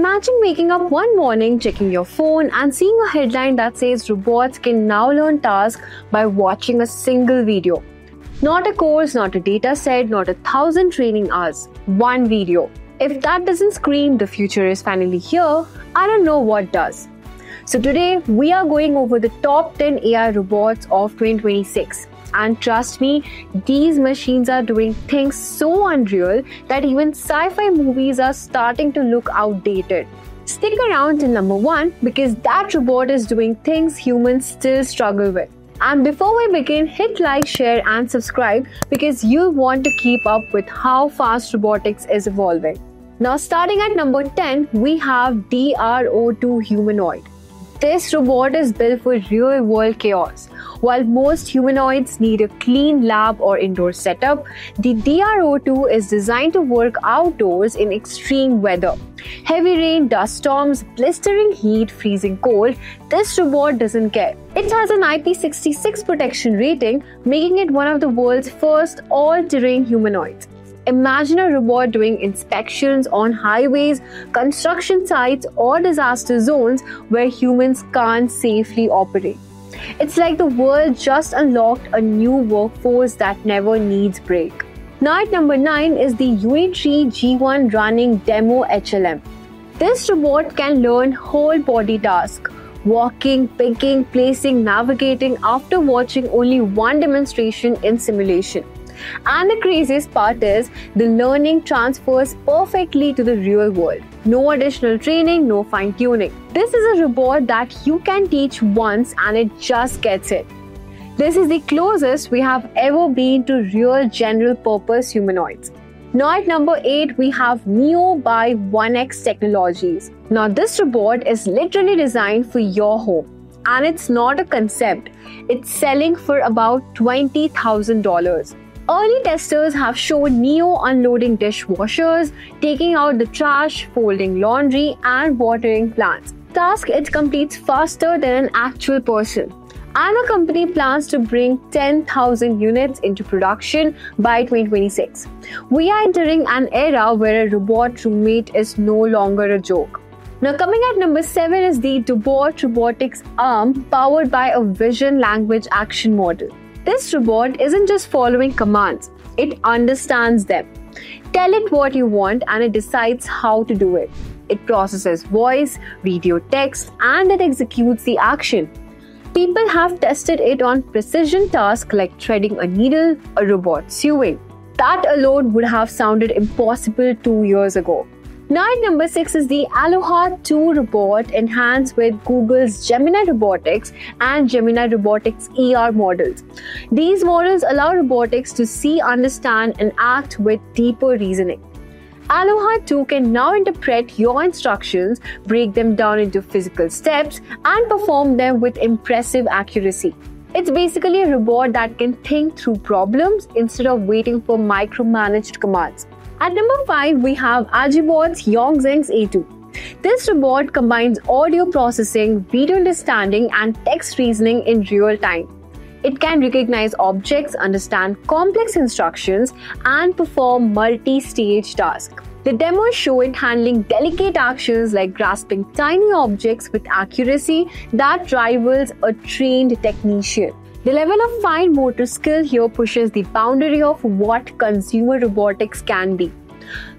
Imagine waking up one morning, checking your phone and seeing a headline that says robots can now learn tasks by watching a single video. Not a course, not a data set, not 1,000 training hours. One video. If that doesn't scream the future is finally here, I don't know what does. So today, we are going over the top 10 AI robots of 2026. And trust me, these machines are doing things so unreal that even sci-fi movies are starting to look outdated. Stick around till number 1 because that robot is doing things humans still struggle with. And before we begin, hit like, share and subscribe because you'll want to keep up with how fast robotics is evolving. Now starting at number 10, we have DRO2 humanoid. This robot is built for real-world chaos. While most humanoids need a clean lab or indoor setup, the DRO2 is designed to work outdoors in extreme weather. Heavy rain, dust storms, blistering heat, freezing cold, this robot doesn't care. It has an IP66 protection rating, making it one of the world's first all-terrain humanoids. Imagine a robot doing inspections on highways, construction sites, or disaster zones where humans can't safely operate. It's like the world just unlocked a new workforce that never needs break. Now at number 9 is the Unitree G1 running demo HLM. This robot can learn whole body tasks. Walking, picking, placing, navigating after watching only one demonstration in simulation. And the craziest part is, the learning transfers perfectly to the real world. No additional training, no fine-tuning. This is a robot that you can teach once and it just gets it. This is the closest we have ever been to real general-purpose humanoids. Now at number 8, we have Neo by 1X Technologies. Now this robot is literally designed for your home. And it's not a concept. It's selling for about $20,000. Early testers have shown Neo unloading dishwashers, taking out the trash, folding laundry, and watering plants. Tasks it completes faster than an actual person. And the company plans to bring 10,000 units into production by 2026. We are entering an era where a robot roommate is no longer a joke. Now coming at number 7 is the Dobot Robotics arm powered by a vision language action model. This robot isn't just following commands, it understands them. Tell it what you want and it decides how to do it. It processes voice, video text, and it executes the action. People have tested it on precision tasks like threading a needle, a robot sewing. That alone would have sounded impossible 2 years ago. Now at number 6 is the Aloha 2 robot enhanced with Google's Gemini Robotics and Gemini Robotics ER models. These models allow robotics to see, understand and act with deeper reasoning. Aloha 2 can now interpret your instructions, break them down into physical steps and perform them with impressive accuracy. It's basically a robot that can think through problems instead of waiting for micromanaged commands. At number 5, we have Agibot Yuanzheng A2. This robot combines audio processing, video understanding, and text reasoning in real time. It can recognize objects, understand complex instructions, and perform multi-stage tasks. The demos show it handling delicate actions like grasping tiny objects with accuracy that rivals a trained technician. The level of fine motor skill here pushes the boundary of what consumer robotics can be.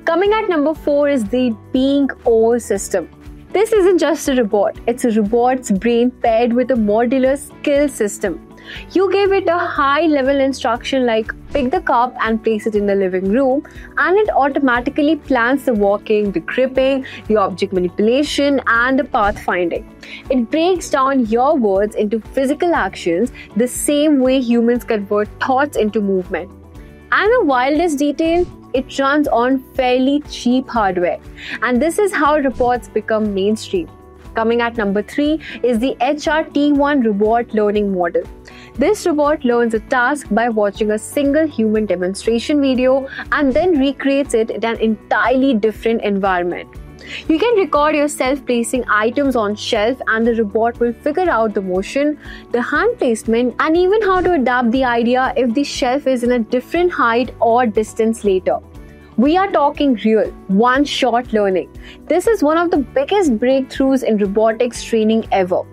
Coming at number 4 is the BingOS system. This isn't just a robot, it's a robot's brain paired with a modular skill system. You give it a high-level instruction like pick the cup and place it in the living room, and it automatically plans the walking, the gripping, the object manipulation, and the path finding. It breaks down your words into physical actions the same way humans convert thoughts into movement. And the wildest detail, it runs on fairly cheap hardware. And this is how robots become mainstream. Coming at number 3 is the HRT 1 robot learning model. This robot learns a task by watching a single human demonstration video and then recreates it in an entirely different environment. You can record yourself placing items on shelf and the robot will figure out the motion, the hand placement, and even how to adapt the idea if the shelf is in a different height or distance later. We are talking real, one-shot learning. This is one of the biggest breakthroughs in robotics training ever.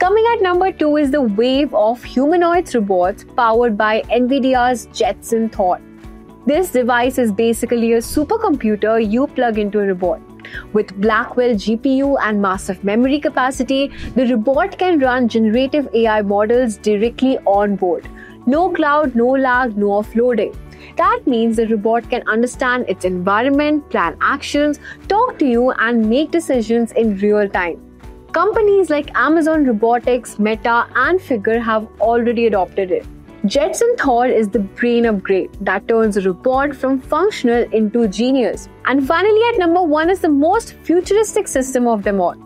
Coming at number 2 is the wave of humanoid robots powered by NVIDIA's Jetson Thor. This device is basically a supercomputer you plug into a robot. With Blackwell GPU and massive memory capacity, the robot can run generative AI models directly on board. No cloud, no lag, no offloading. That means the robot can understand its environment, plan actions, talk to you, and make decisions in real time. Companies like Amazon Robotics, Meta, and Figure have already adopted it. Jetson Thor is the brain upgrade that turns a robot from functional into genius. And finally, at number 1 is the most futuristic system of them all.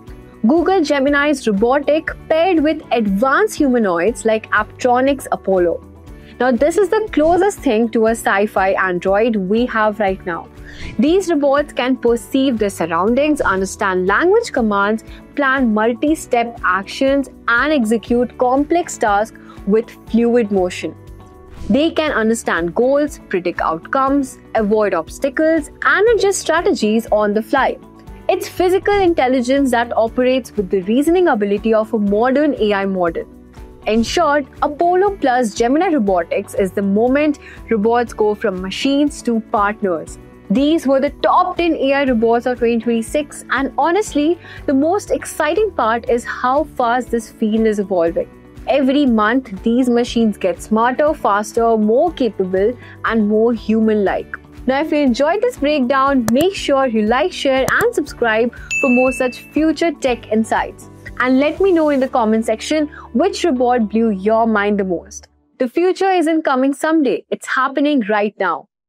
Google Gemini's robotic paired with advanced humanoids like Aptronics Apollo. Now, this is the closest thing to a sci-fi android we have right now. These robots can perceive their surroundings, understand language commands, plan multi-step actions, and execute complex tasks with fluid motion. They can understand goals, predict outcomes, avoid obstacles, and adjust strategies on the fly. It's physical intelligence that operates with the reasoning ability of a modern AI model. In short, Apollo plus Gemini Robotics is the moment robots go from machines to partners. These were the top 10 AI robots of 2026, and honestly, the most exciting part is how fast this field is evolving. Every month, these machines get smarter, faster, more capable, and more human-like. Now, if you enjoyed this breakdown, make sure you like, share, and subscribe for more such future tech insights. And let me know in the comment section which robot blew your mind the most. The future isn't coming someday, it's happening right now.